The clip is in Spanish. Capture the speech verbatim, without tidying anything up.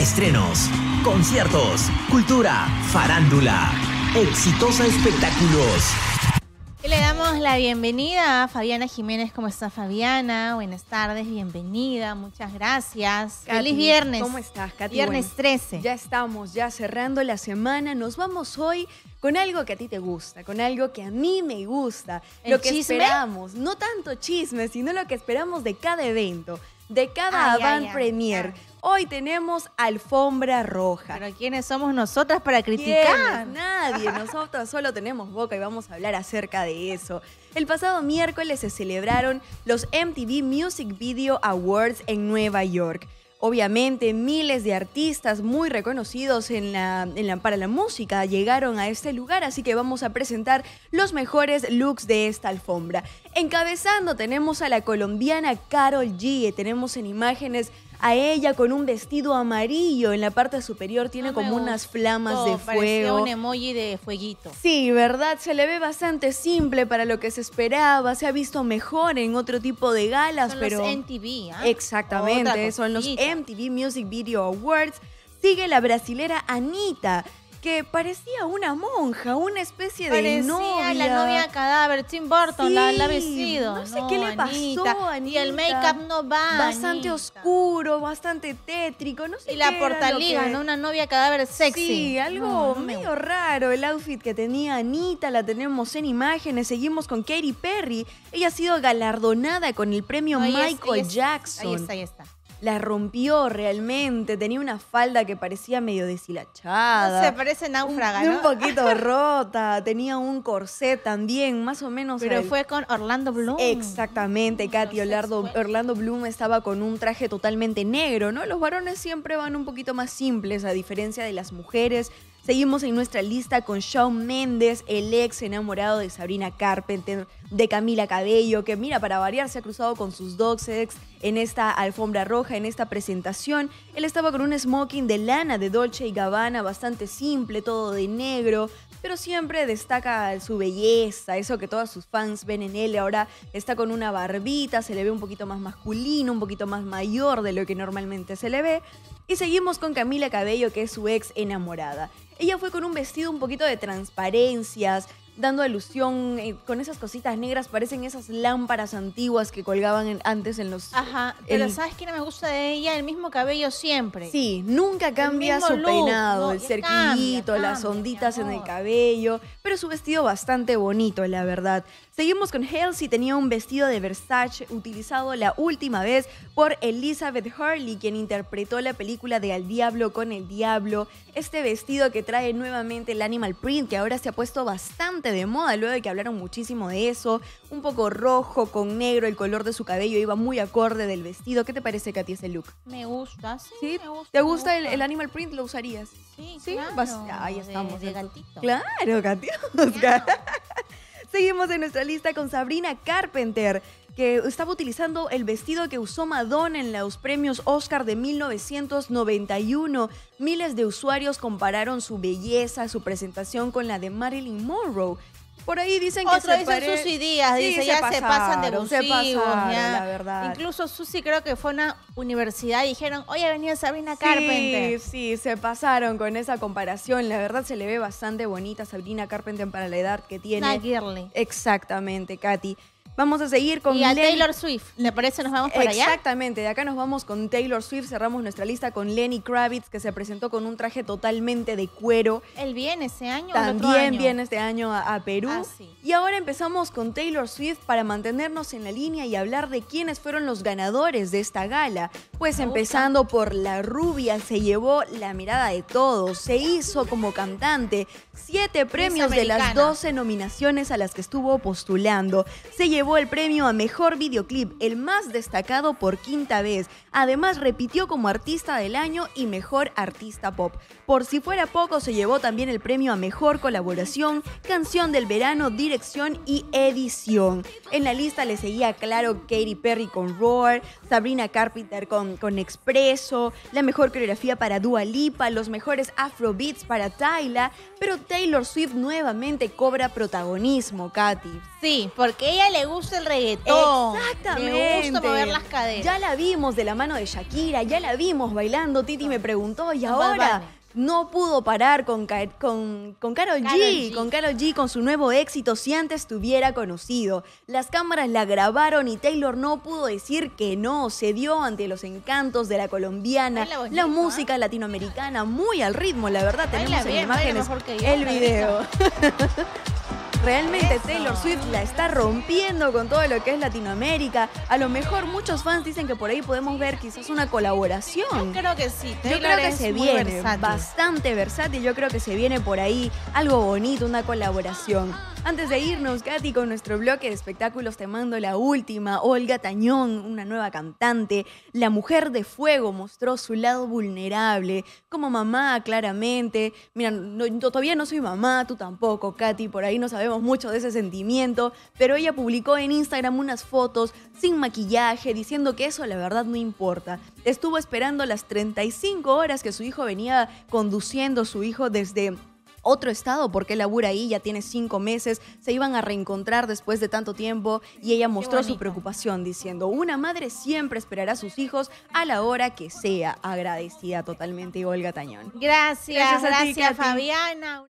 Estrenos, conciertos, cultura, farándula, exitosa espectáculos. Le damos la bienvenida a Fabiana Jiménez. ¿Cómo está, Fabiana? Buenas tardes, bienvenida, muchas gracias. Katy, feliz viernes. ¿Cómo estás, Katy? Viernes bueno, trece. Ya estamos, ya cerrando la semana. Nos vamos hoy con algo que a ti te gusta, con algo que a mí me gusta. ¿El lo que chisme? Esperamos, no tanto chisme, sino lo que esperamos de cada evento, de cada ay, avant ay, premier. Ay, ay. Hoy tenemos alfombra roja. ¿Pero quiénes somos nosotras para criticar? ¿Quién? Nadie, nosotros solo tenemos boca y vamos a hablar acerca de eso. El pasado miércoles se celebraron los M T V Music Video Awards en Nueva York. Obviamente miles de artistas muy reconocidos en la, en la, para la música llegaron a este lugar, así que vamos a presentar los mejores looks de esta alfombra. Encabezando tenemos a la colombiana Karol G, tenemos en imágenes a ella con un vestido amarillo. En la parte superior tiene no como unas flamas oh, de fuego. Parecía un emoji de fueguito. Sí, ¿verdad? Se le ve bastante simple para lo que se esperaba. Se ha visto mejor en otro tipo de galas. Son pero... los M T V, ¿ah? ¿eh? Exactamente, son los M T V Music Video Awards. Sigue la brasilera Anita, que parecía una monja, una especie parecía de novia. Parecía la novia cadáver, Tim Burton, sí, la, la vestido. No sé no, qué le Anita, pasó a Anita. Y el make-up no va, bastante Anita. Oscuro, bastante tétrico, no sé. Y la portaliga, que... ¿no? Una novia cadáver sexy. Sí, algo no, no medio me... raro. El outfit que tenía Anita, la tenemos en imágenes. Seguimos con Katy Perry. Ella ha sido galardonada con el premio no, Michael es, Jackson. Ahí está, ahí está. La rompió realmente, tenía una falda que parecía medio deshilachada. No sé, parece náufraga, ¿no? Un poquito rota, tenía un corset también, más o menos. Pero al... fue con Orlando Bloom. Exactamente, Katy, Orlando, Orlando Bloom estaba con un traje totalmente negro, ¿no? Los varones siempre van un poquito más simples, a diferencia de las mujeres. Seguimos en nuestra lista con Shawn Mendes, el ex enamorado de Sabrina Carpenter, de Camila Cabello, que mira, para variar, se ha cruzado con sus dos ex en esta alfombra roja, en esta presentación. Él estaba con un smoking de lana de Dolce y Gabbana, bastante simple, todo de negro, pero siempre destaca su belleza, eso que todas sus fans ven en él. Ahora está con una barbita, se le ve un poquito más masculino, un poquito más mayor de lo que normalmente se le ve. Y seguimos con Camila Cabello, que es su ex enamorada. Ella fue con un vestido un poquito de transparencias, dando alusión eh, con esas cositas negras, parecen esas lámparas antiguas que colgaban en, antes en los... Ajá, pero el, ¿sabes qué no me gusta de ella? El mismo cabello siempre. Sí, nunca cambia su look, peinado, no, el cerquillito, las onditas en el cabello, pero su vestido bastante bonito, la verdad. Seguimos con Halsey, tenía un vestido de Versace utilizado la última vez por Elizabeth Hurley, quien interpretó la película de Al Diablo con el Diablo. Este vestido que trae nuevamente el animal print, que ahora se ha puesto bastante de moda luego de que hablaron muchísimo de eso, un poco rojo con negro, el color de su cabello iba muy acorde del vestido. ¿Qué te parece, Katy, ese look? Me gusta, sí, ¿sí? Me gusta, ¿te gusta, me gusta. El, el animal print? ¿Lo usarías? Sí, ¿sí? Claro. Vas, ahí estamos. De, de gatito. Claro, Katy. Claro. Seguimos en nuestra lista con Sabrina Carpenter, que estaba utilizando el vestido que usó Madonna en los premios Oscar de mil novecientos noventa y uno. Miles de usuarios compararon su belleza, su presentación con la de Marilyn Monroe. Por ahí dicen que otro se dicen pare... Susi Díaz, sí, dice, se ya pasaron, se pasan de abusivos, la verdad. Incluso Susi creo que fue a una universidad y dijeron, oye, venía Sabrina sí, Carpenter. Sí, sí, se pasaron con esa comparación. La verdad se le ve bastante bonita Sabrina Carpenter para la edad que tiene. Una girly. Exactamente, Katy. Vamos a seguir con... Y a Lenny... Taylor Swift, ¿le parece? Nos vamos para allá. Exactamente, de acá nos vamos con Taylor Swift. Cerramos nuestra lista con Lenny Kravitz, que se presentó con un traje totalmente de cuero. ¿Él viene este año También o el otro año? Viene este año a, a Perú. Ah, sí. Y ahora empezamos con Taylor Swift para mantenernos en la línea y hablar de quiénes fueron los ganadores de esta gala. Pues Me empezando gusta. por la rubia, se llevó la mirada de todos. Se hizo como cantante siete premios de las doce nominaciones a las que estuvo postulando. Se llevó Llevó el premio a Mejor Videoclip, el más destacado por quinta vez. Además, repitió como Artista del Año y Mejor Artista Pop. Por si fuera poco, se llevó también el premio a Mejor Colaboración, Canción del Verano, Dirección y Edición. En la lista le seguía, claro, Katy Perry con Roar, Sabrina Carpenter con, con Expreso, la Mejor Coreografía para Dua Lipa, los Mejores Afrobeats para Tyla, pero Taylor Swift nuevamente cobra protagonismo, Katy. Sí, porque ella le gusta gusta el reggaetón. Exactamente. Me gusta mover las caderas. Ya la vimos de la mano de Shakira, ya la vimos bailando. Titi me preguntó, y ahora no pudo parar con, con, con Karol G, con Karol G, con su nuevo éxito, Si antes te hubiera conocido. Las cámaras la grabaron y Taylor no pudo decir que no. Se dio ante los encantos de la colombiana, baila bonito, la música ¿eh? latinoamericana, muy al ritmo, la verdad. Tenemos bien, en imágenes yo, el video. Realmente Taylor Swift la está rompiendo con todo lo que es Latinoamérica. A lo mejor muchos fans dicen que por ahí podemos ver quizás una colaboración. Yo creo que sí. Taylor yo creo que se viene versátil. bastante versátil. Yo creo que se viene por ahí algo bonito, una colaboración. Antes de irnos, Katy, con nuestro bloque de espectáculos te mando la última. Olga Tañón, una nueva cantante, la mujer de fuego, mostró su lado vulnerable como mamá, claramente. Mira, no, yo todavía no soy mamá, tú tampoco, Katy, por ahí no sabemos mucho de ese sentimiento, pero ella publicó en Instagram unas fotos sin maquillaje, diciendo que eso la verdad no importa. Estuvo esperando las treinta y cinco horas que su hijo venía conduciendo, su hijo desde otro estado, porque él labura ahí, ya tiene cinco meses, se iban a reencontrar después de tanto tiempo, y ella mostró su preocupación diciendo, una madre siempre esperará a sus hijos a la hora que sea. Agradecida totalmente, Olga Tañón. Gracias, gracias, a gracias a ti, Fabiana.